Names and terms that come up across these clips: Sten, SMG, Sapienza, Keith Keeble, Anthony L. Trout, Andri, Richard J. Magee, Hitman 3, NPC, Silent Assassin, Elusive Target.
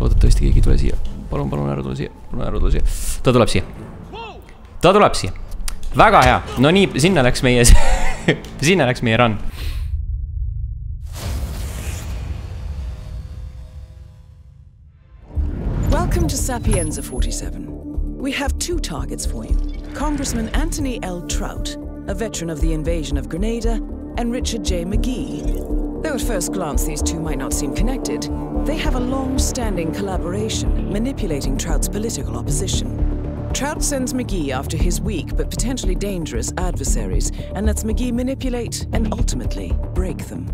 loodetavasti keegi ei tule siia. Palun, palun ära tule siia. Palun ära tule siia. Ta tuleb siia. Ta tuleb siia. Väga hea. No nii, sinna läks meie... sinna läks meie run. Welcome to Sapienza 47. We have two targets for you. Congressman Anthony L. Trout, a veteran of the invasion of Grenada, and Richard J. Magee. Though at first glance these two might not seem connected, they have a long-standing collaboration manipulating Trout's political opposition. Trout sends Magee after his weak but potentially dangerous adversaries and lets Magee manipulate and ultimately break them.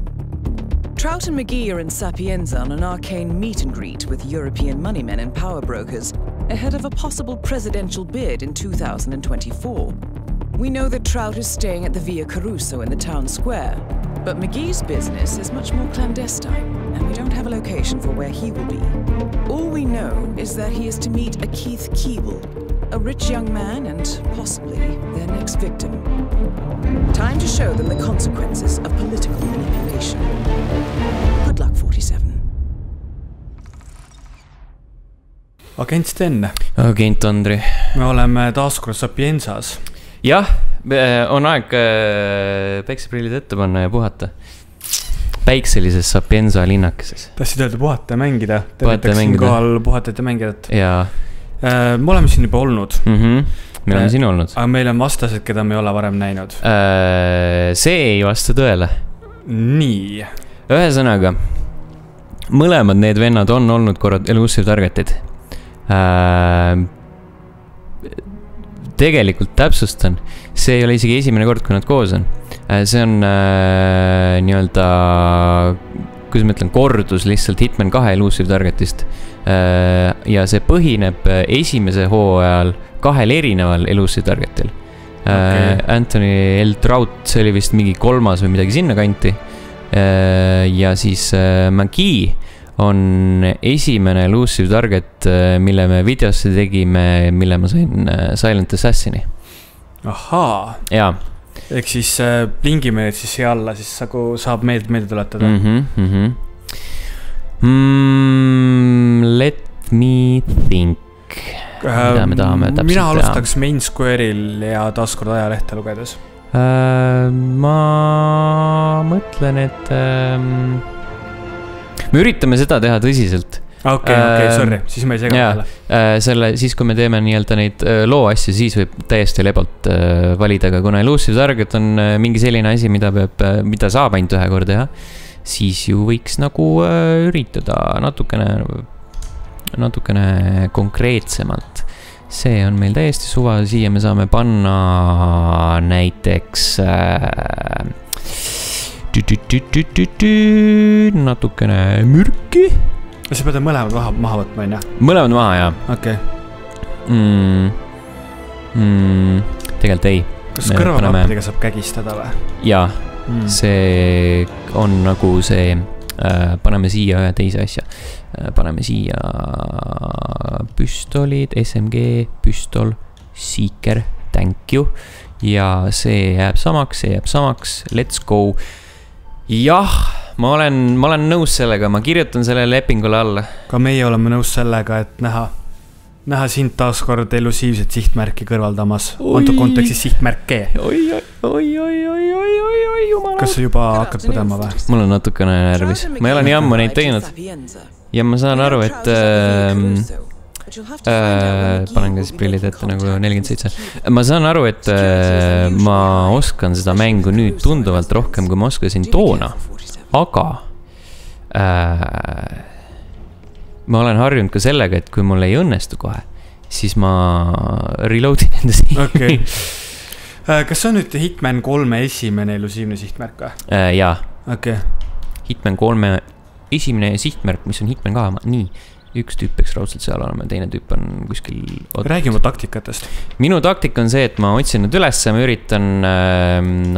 Trout and Magee are in Sapienza on an arcane meet-and-greet with European moneymen and power brokers ahead of a possible presidential bid in 2024. We know that Trout is staying at the Via Caruso in the town square, but Magee's business is much more clandestine, and we don't have a location for where he will be. All we know is that he is to meet a Keith Keeble, a rich young man and possibly their next victim. Time to show them the consequences of political manipulation. Good luck, 47. Agent Sten. Agent Andri. Me oleme taas kord Sapienzas. Jah, on aeg päikseprillid ette panna ja puhata. Päikselises Sapienza linnakeses. Tahtsid öelda puhata ja mängida. Puhata ja mängida. Puhata ja mängida. Me oleme siin juba olnud. Me oleme siin olnud. Aga meil on vastased, keda me ei ole varem näinud. See ei vasta tõele. Nii. Ühesõnaga, mõlemad need vennad on olnud korrad Elusive Targetid. Tegelikult täpsustan, see ei ole isegi esimene kord, kui nad koos on. See on nii-öelda, kuidas ma ütlen, kordus lihtsalt Hitman 2 Elusive Targetist. Ja see põhineb esimese hooajal kahel erineval Elusive Targetil. Anthony L. Trout, see oli vist mingi kolmas või midagi sinna kanti. Ja siis Magee on esimene Elusive Target, mille me videosse tegime, mille ma sain Silent Assassini. Ahaa. Jaa. Ehk siis lingime nüüd siis siia alla, siis saab meelde tuletada. Let me think. Mida me tahame täpselt teha? Mina alustaks Main Square'il ja taaskord ajalehte lugedes. Ma mõtlen, et... me üritame seda teha tõsiselt. Okei, sorry, siis me ei sega peale. Siis kui me teeme nii-öelda neid loo asju, siis võib täiesti lebalt valida, aga kuna Elusive Target on mingi selline asi, mida saab ainult ühe kord teha, siis ju võiks nagu üritada natukene konkreetsemalt. See on meil täiesti suva, siia me saame panna näiteks... natukene mürki. Sa pead mõlemad maha võtma, ei näe? Mõlemad maha, jah. Okei. Tegelikult ei. Kas kõrvakappidega saab kägistada või? Jaa, see on nagu see... Paneme siia ühe teise asja. Paneme siia püstolid, SMG, püstol, seeker, thank you. Ja see jääb samaks, let's go. Jah, ma olen nõus sellega, ma kirjutan selle lepingule alla. Ka meie oleme nõus sellega, et näha sind taaskord elusiivset sihtmärki kõrvaldamas. Antu kontekstis sihtmärke. Kas sa juba hakkad põdema või? Mul on natukene närvis. Ma ei ole nii ammu neid teinud. Ja ma saan aru, et... panen ka siis prillid ette nagu 47. Ma saan aru, et ma oskan seda mängu nüüd tunduvalt rohkem, kui ma oskasin toona, aga ma olen harjunud ka sellega, et kui mul ei õnnestu kohe, siis ma reloadin enda siin. Kas on nüüd Hitman 3 esimene elusiivne sihtmärk? Jaa. Hitman 3 esimene sihtmärk, mis on Hitman 2, nii. Üks tüüp peaks raudselt seal olema, teine tüüp on kuskil... Räägime taktikatest. Minu taktika on see, et ma otsin nad üles ja ma üritan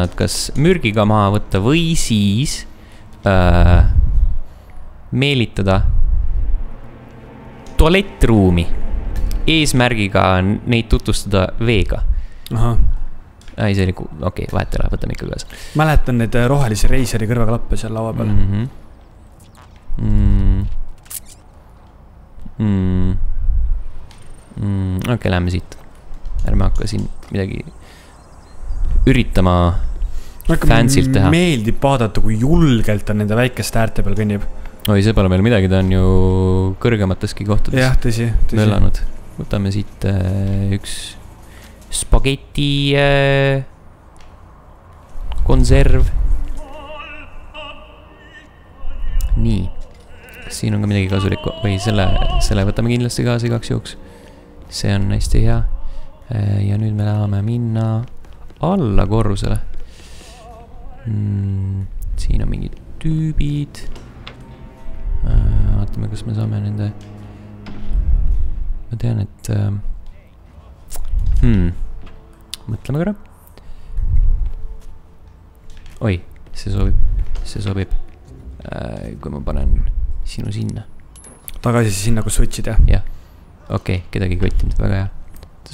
nad kas mürgiga maha võtta või siis meelitada tualettruumi. Eesmärgiga neid tutvustada veega. Ei, see oli... Okei, vahet ära, võtame ikka kaasa. Mäletan need rohelise reiseri kõrvakalappe seal laua peal. Okei, lähme siit. Ärme hakka siin midagi üritama fansilt teha. Meeldib vaadata, kui julgelt on nende väikeste äärte peal kõnnib. Oi, see pole meil midagi, ta on ju kõrgemateski kohtades. Jah, tõsi, tõsi. Möllanud. Võtame siit üks spagetti konserv. Nii. Kas siin on ka midagi kasulikku? Või selle võtame kindlasti kaasa igaks jooks. See on hästi hea. Ja nüüd me läheme minna alla korrusele. Siin on mingid tüübid. Vaatame, kas me saame nende... Ma tean, et... Mõtleme korra. Oi, see sobib. See sobib. Kui ma panen sinu sinna. Tagasi sinna, kus võtsid, jah? Jah. Okei, kedagi võttinud. Väga hea.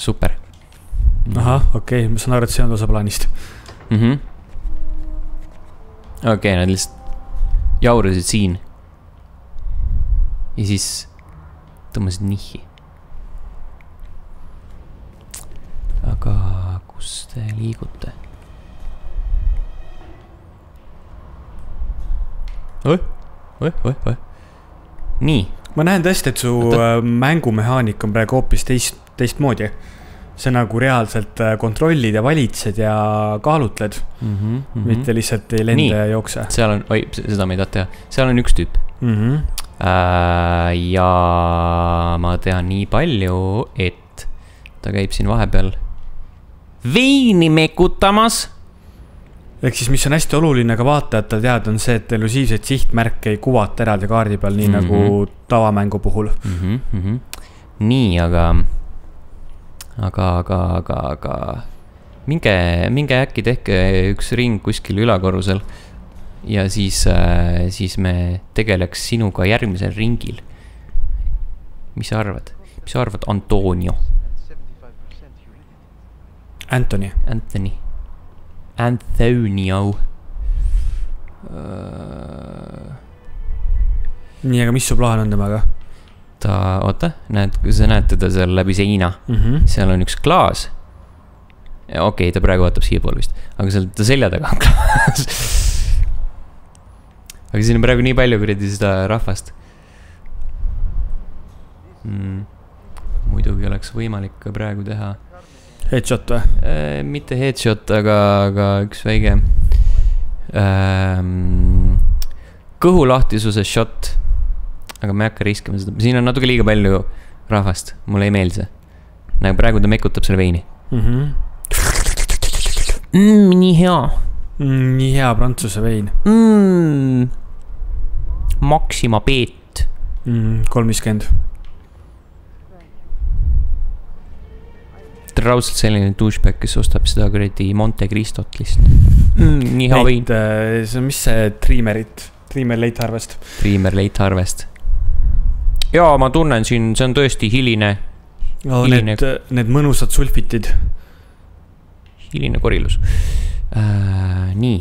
Super. Aha, okei. Ma saan aru, et see on osa plaanist. Okei, nad lihtsalt jaurasid siin. Ja siis tõmmasid nihi. Aga kus te liigute? Oi. Nii. Ma näen tõesti, et su mängumehaanik on praegu hoopis teistmoodi. See nagu reaalselt kontrollid ja valitsed ja kaalutled. Mitte lihtsalt ei lenda ja jookse. Seal on, oi, seda me ei taha teha. Seal on üks tüüp. Ja ma tean nii palju, et ta käib siin vahepeal veini mekutamas. Ehk siis, mis on hästi oluline ka vaatajatel teada, on see, et elusiivseid sihtmärke ei kuvata eraldi kaardi peal, nii nagu tavamängu puhul. Nii, aga minge äkki tehke üks ring kuskil ülakorrusel ja siis me tegeleks sinuga järgmisel ringil. Mis sa arvad? Mis sa arvad, Antonio? Anthony. Nii, aga mis su plaan on temaga? Ta, oota, sa näed teda seal läbi seina. Seal on üks klaas. Okei, ta praegu vaatab siia pool vist. Aga seal ta selja taga on klaas. Aga siin on praegu nii palju kuradi seda rahvast. Muidugi oleks võimalik ka praegu teha headshot või? Mitte headshot, aga üks väige kõhulahtisuse shot. Aga ma ei hakka riskima seda. Siin on natuke liiga palju rahvast. Mulle ei meeldi see. Nagu praegu ta mekutab selle veini. Nii hea. Nii hea prantsuse vein. Maxima peet. 3,50. Raudselt selline douchebag, kes ostab seda kuradi Monte Cristot lihtsalt. Nii hea vein. Mis see triimerit? Triimer late harvest. Triimer late harvest. Jaa, ma tunnen siin, see on tõesti hiline. Need mõnusad sulfitid. Hiline korilus. Nii,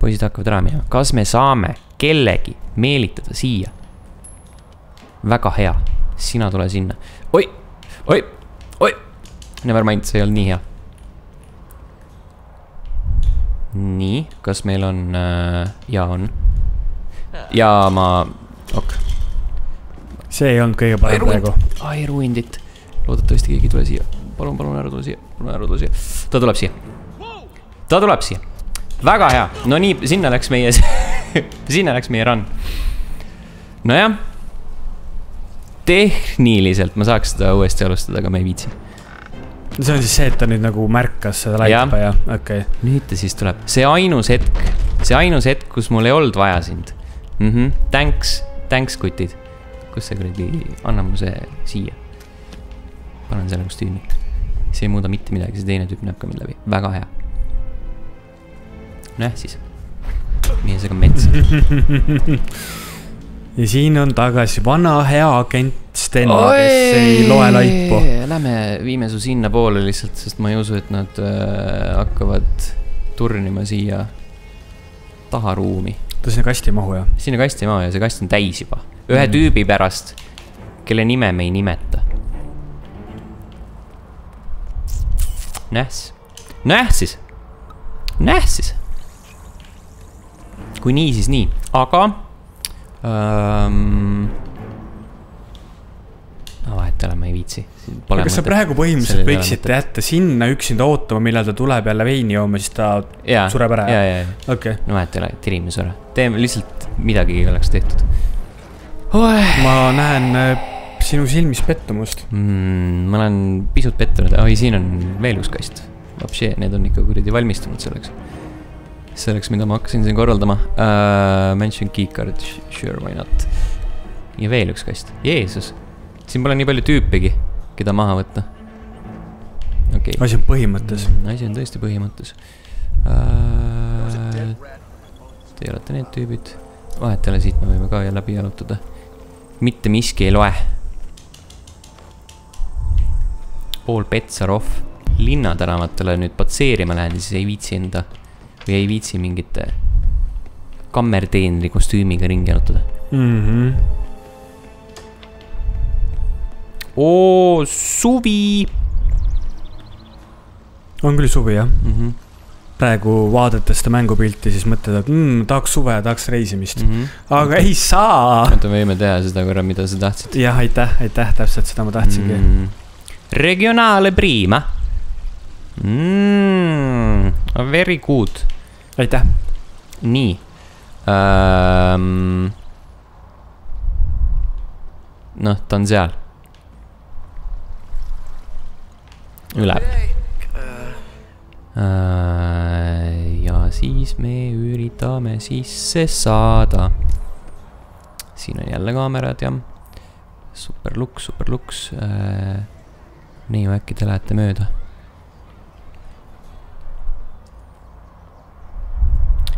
poisid hakkavad ära minema. Kas me saame kellegi meelitada siia? Väga hea. Sina tule sinna. Oi. Nevermind, see ei olnud nii hea. Nii, kas meil on... Jaa, on. Jaa, ma... Ok. See ei olnud kõige parem praegu. Ai, ruindit. Loodetavasti keegi tule siia. Palun ära tule siia. Ta tuleb siia. Väga hea. No nii, sinna läks meie... Sinna läks meie run. No jah. Tehniliselt ma saaks seda uuesti alustada, aga ma ei viitsi. See on siis see, et ta nüüd nagu märkas seda laipa ja okei. Nüüd ta siis tuleb. See ainus hetk, kus mul ei olnud vaja sind. Thanks, kutid. Kus see kuradi, anna mu see siia. Panen selle kus tüüni. See ei muuda mitte midagi, see teine tüüp näeb ka mind läbi. Väga hea. Näh siis. Meesega mets. Ja siin on tagasi vana hea agent Sten, kes ei loe laipu. Lähme, viime su sinna poole lihtsalt, sest ma ei usu, et nad hakkavad turnima siia taharuumi. Ta sinna kasti ei mahu, jah? Sinna kasti ei mahu ja see kast on täis juba. Ühe tüübi pärast, kelle nime me ei nimeta. Näh siis. Kui nii, siis nii, aga vahet ei ole, ma ei viitsi. Kas sa praegu põhimõtteliselt võiksid jätta sinna üksinda ootama, millal ta tuleb jälle veini jooma, siis ta sureb ära? Okei. No vahet ei ole, tirime sure. Teeme lihtsalt midagi, kui oleks tehtud. Ma näen sinu silmis pettumust. Ma olen pisut pettunud. Oi, siin on veel üks kast. Vapsi, need on ikka kuridi valmistunud selleks. Selleks, mida ma hakkasin siin korraldama. Mention keycard, sure, why not. Ja veel üks kast. Jeesus. Siin pole nii palju tüüpegi, keda maha võtta. Asi on põhimõttes. Asi on tõesti põhimõttes. Te olete need tüübid. Vahet jälle, siit me võime ka läbi jalutada. Mitte miski ei loe. Pool Petsarov. Linnatänavatele nüüd patseerima lähen, siis ei viitsi enda. Või ei viitsi mingite kammerteenri kostüümiga ringi jalutada. Oo, suvi! On küll suvi, jah. Praegu vaadates seda mängupilti, siis mõtled, et tahaks suve ja tahaks reisimist. Aga ei saa! Mõte, võime teha seda korra, mida sa tahtsid. Jah, aitäh, täpselt seda ma tahtsingi. Regionaale prima. Very good. Aitäh. Nii. Noh, ta on seal. Üle. Ja siis me üritame sisse saada. Siin on jälle kaamerad, jah. Super luks. Nii, äkki te lähete mööda.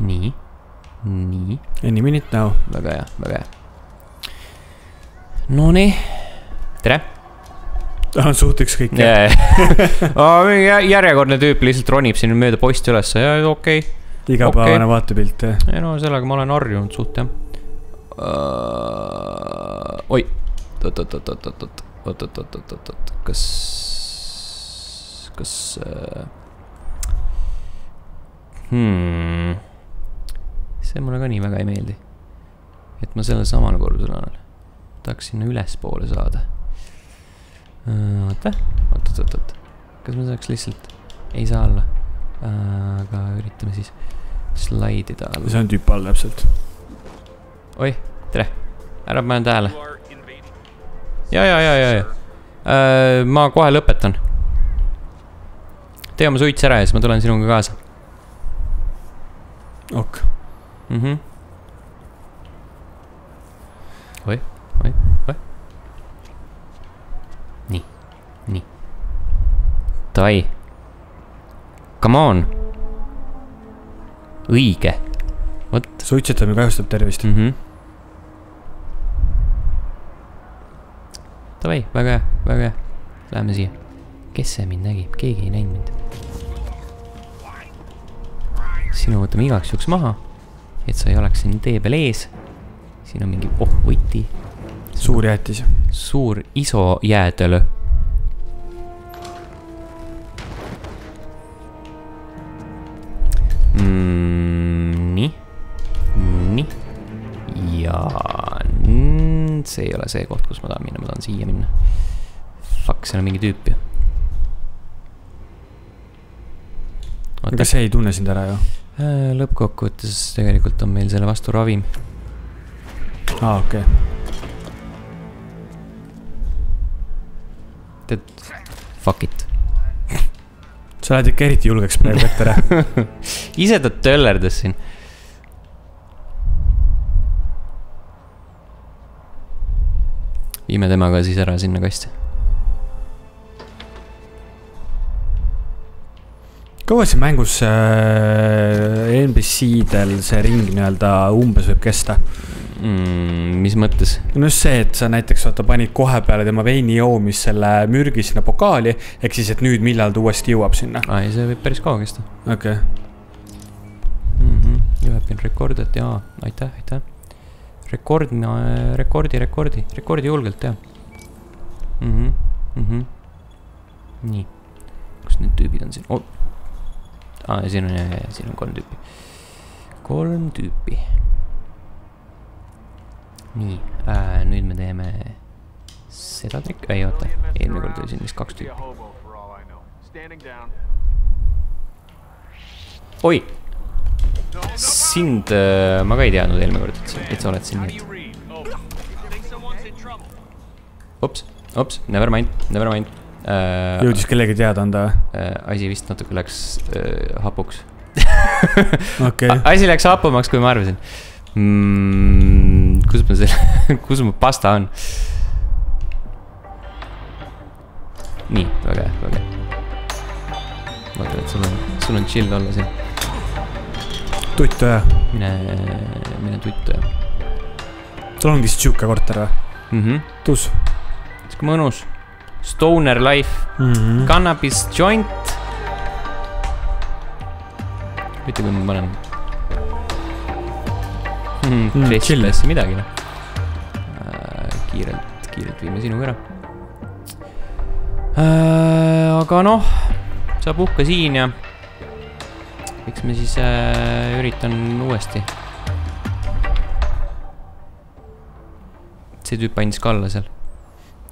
Nii. Any minute now. Väga hea. No nii. Tere. Ta on suht üks kõik. Järjekordne tüüp lihtsalt ronib siin mööda posti ülesse. Okei. Igapäevane vaatepilt. No sellega ma olen harjunud suht, jah. Oi. Oot. Kas... See mulle ka nii väga ei meeldi. Et ma selle samal korrusel olen. Tahaks sinna ülespoole saada. Oot. Kas ma saaks lihtsalt? Ei saa alla. Aga üritame siis slaidida alla. See on tüüp all täpselt. Oi, tere. Ära panen tähele. Ja. Ma kohe lõpetan. Tee oma suits ära ja siis ma tulen sinuga kaasa. Ok. Oi. Nii. Tai. Come on. Õige. Suitsetame kahjustab tervist. Tai, väga hea. Läheme siia. Kes see mind nägi? Keegi ei näinud mind. Sinu võtame igaks juhuks maha. Et sa ei oleks siin tee peal ees. Siin on mingi võti. Suur jäätis. Suur iso jäätelö. Nii. Ja see ei ole see koht, kus ma tahan minna. Ma tahan siia minna. Fuck, seal on mingi tüüp ju. Aga see ei tunne sind ära ju? Lõppkokkuvõttes tegelikult on meil selle vastu ravim. Okei. Tead, fuck it. Sa oled ikka eriti julgeks praegu ette ära. Ise ta töllerdes siin. Viime temaga siis ära sinna kasti. Kaua siin mängus NPC-del see ring nii-öelda umbes võib kesta? Mis mõttes? No see, et sa näiteks panid kohe peale tema veini joomis selle mürgi sinna pokaali, ehk siis, et nüüd millal ta uuesti jõuab sinna. Ai, see võib päris kaua kesta. Okei. Jõuab rekord, et jaa, aitäh. Rekordi julgelt, jah. nii, kus need tüübid on siin? Siin on, siin on kolm tüüpi. Nii, nüüd me teeme seda trikki. Ei, oota, eelmine kord oli siin vist 2 tüüpi. Oi! Sind ma ka ei teadnud eelmine kord, et sa oled siin nüüd. Ops, ops, never mind, never mind. Jõudis kellegi teada anda? Asi vist natuke läks hapuks. Asi läks hapumaks, kui ma arvasin. Kus ma selle, kus ma pasta on? Nii, väga, väga. Vaata, et sul on chill olla siin. Tuttoja. Mine tuttoja. Sul ongi siuke korter, või? Tus. Siuke mõnus. Stoner life. Cannabis joint. Mitte kui ma panen. Chilles midagi. Kiirelt viime sinu ära. Aga noh, sa puhka siin ja eks me siis üritan uuesti. See tüüp andis ka alla seal.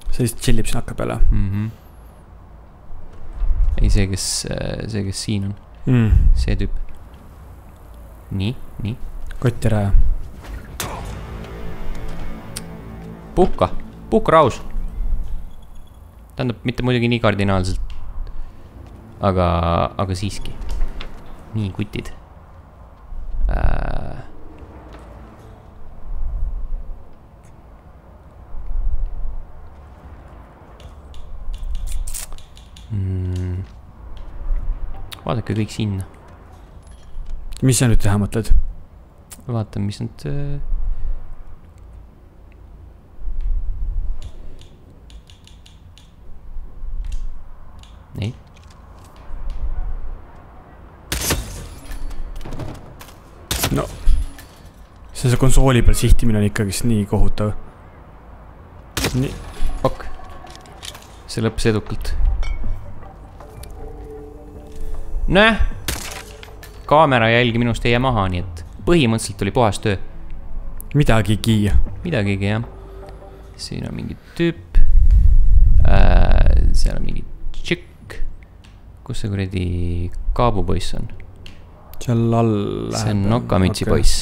See siis chillib siin hakka peale. Ei, see, kes siin on. See tüüp. Nii, nii. Kotti ära. Puhka. Puhka raus. Tähendab, mitte muidugi nii kardinaalselt. Aga siiski. Nii, kutid. Vaadake kõik sinna. Mis sa nüüd teha mõtled? Vaatan, mis nad... Ei. No, see konsooli peal sihtimine on ikkagist nii kohutav. Nii. Ok. See lõppes edukalt. Näh! Kaamera jälgi minust ei jää maha, nii et põhimõtteliselt oli puhas töö. Midagigi. Midagigi, jah. Siin on mingi tüüp. Seal on mingi tšikk. Kus see kuradi kaabupoiss on? Seal all läheb. See on nokamitsi poiss.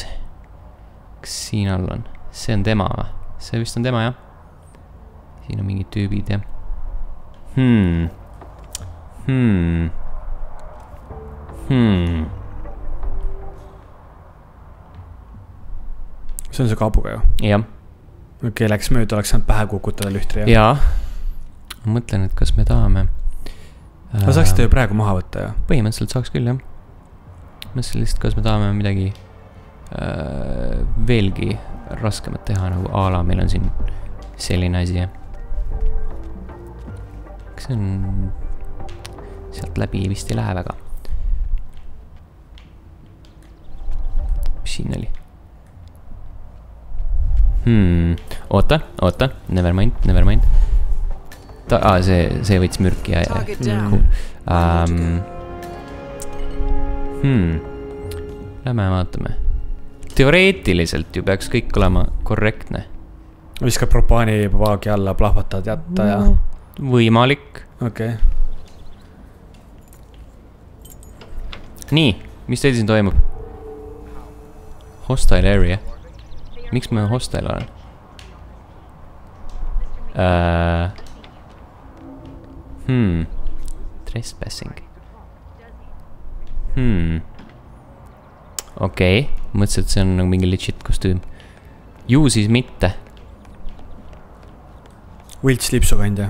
Kas siin all on? See on tema, või? See vist on tema, jah. Siin on mingid tüübid, jah. See on see kaabuga, ju? Jah. Okei, läks mööda, oleks saanud pähe kukutada lühtri, jah? Jah. Ma mõtlen, et kas me tahame... Ma saaks seda ju praegu maha võtta, jah? Põhimõtteliselt saaks küll, jah. Mõtlesin lihtsalt, kas me tahame midagi veelgi raskemat teha, nagu aala meil on siin selline asi. Kas see on... Sealt läbi vist ei lähe väga. Mis siin oli? Oota, oota. Never mind, never mind. See võits mürki ja... Lähme ja vaatame. Teoreetiliselt ju peaks kõik olema korrektne. Viska propaani vaagi alla, plahvatad jätta ja... Võimalik. Okei. Nii, mis teil siin toimub? Hostile area. Miks ma hostile olen? Trespassing. Okei, mõtlesin, et see on nagu mingi legit kostüüm. Ju siis mitte. Wilts lipsukandja.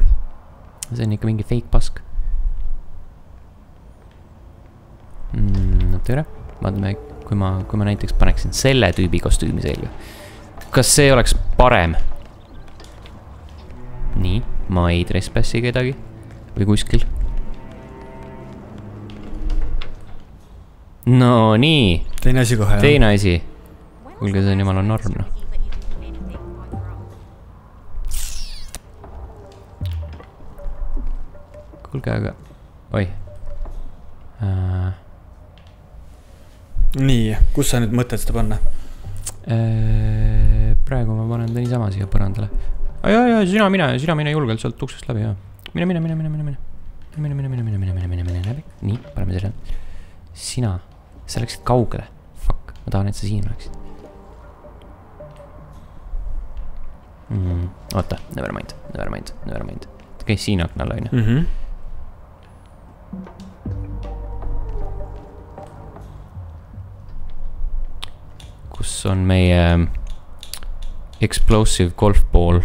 See on ikka mingi fake pask. No tere, vaatame, kui ma näiteks paneksin selle tüübi kostüümi selga. Kas see oleks parem? Nii, ma ei trespassi kedagi. Või kuskil. No nii. Teine asi kohe. Teine asi. Kulge, see on jumala norm. kuulge, aga oi. Nii, kus sa nüüd mõtled seda panna? Praegu ma panen ta niisama siia põrandale. Jaa, sina mine julgelt sealt uksest läbi, jah. Mine läbi. Nii, paneme selle. Sina, sa läksid kaugele. Fuck, ma tahan, et sa siin oleksid. Oota, nevermind. Ta käis siin akna alla, aine. Kus on meie explosive golfball?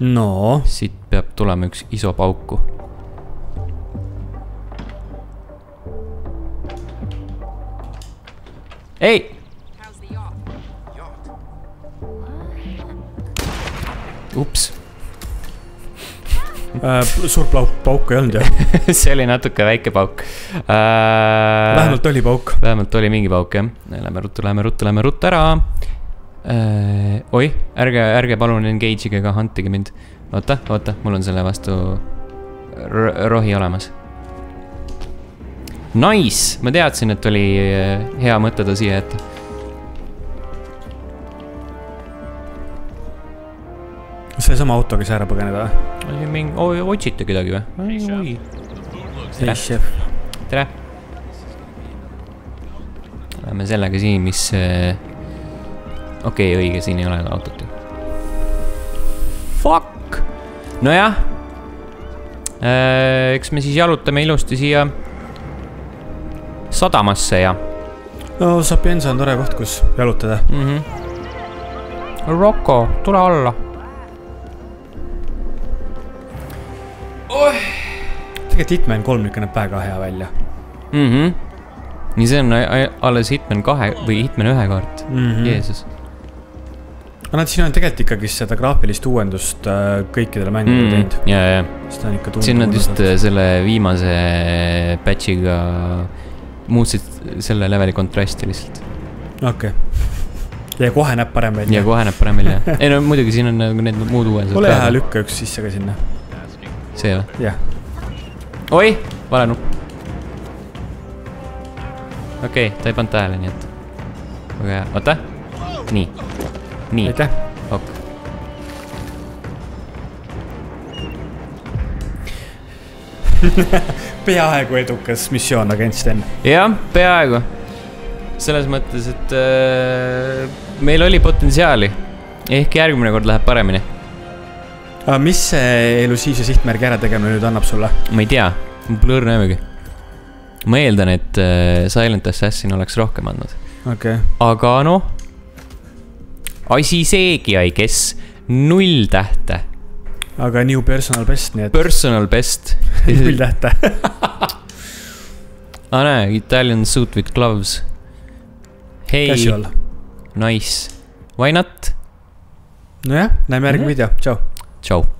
No. Siit peab tulema üks iso pauku. Ei! Ups. Suur pauk ei olnud, jah? See oli natuke väike pauk. Vähemalt oli pauk. Vähemalt oli mingi pauk, jah. Lähme ruttu ära. Oi, ärge palun engage'iga ka, hantige mind. Oota, mul on selle vastu rohi olemas. Nice! Ma teadsin, et oli hea mõte ta siia jätta. See sama autoga see ära põgeneda? Otsite kedagi või? Tere! Läheme sellega siin, mis... Okei, õige, siin ei ole autot. Fuck! Nojah. Eks me siis jalutame ilusti siia... sadamasse ja... No, Sapienza on tore koht, kus jalutada. Rocco, tule alla! Tegelikult Hitman 3 nüüd näeb väga hea välja. Nii, see on alles Hitman 2 või Hitman 1 kaart. Jeesus. Aga siin on tegelikult ikkagi seda graafilist uuendust kõikidele mängidele teinud. Jah. Siin nad just selle viimase patchiga muutsid selle leveli kontrasti lihtsalt. Okei. Ja kohe näeb parem välja. Jah. Ei, no muidugi siin on need muud uuendused. Ole hea, lükka üks sisse ka sinna. See ei ole? Jah. Oi, vale nupp. Okei, ta ei pand tähele, nii et. Väga hea, oota. Nii. Aitäh. Ok. Peaaegu edukas missioon, agent Sten. Jah, peaaegu. Selles mõttes, et meil oli potentsiaali. Ehk järgmine kord läheb paremini. Mis see elusiivse sihtmärgi ära tegemine nüüd annab sulle? Ma ei tea, ma pole õrna jõugi. Ma eeldan, et Silent Assassin oleks rohkem andnud. Aga noh, asi seegi ei kes, 0 tähte. Aga new personal best, nii et... Personal best. 0 tähte. Ah näe, Italian suit with gloves. Hey, nice. Why not? Nojah, näeme järgi video, tšau. Ciao.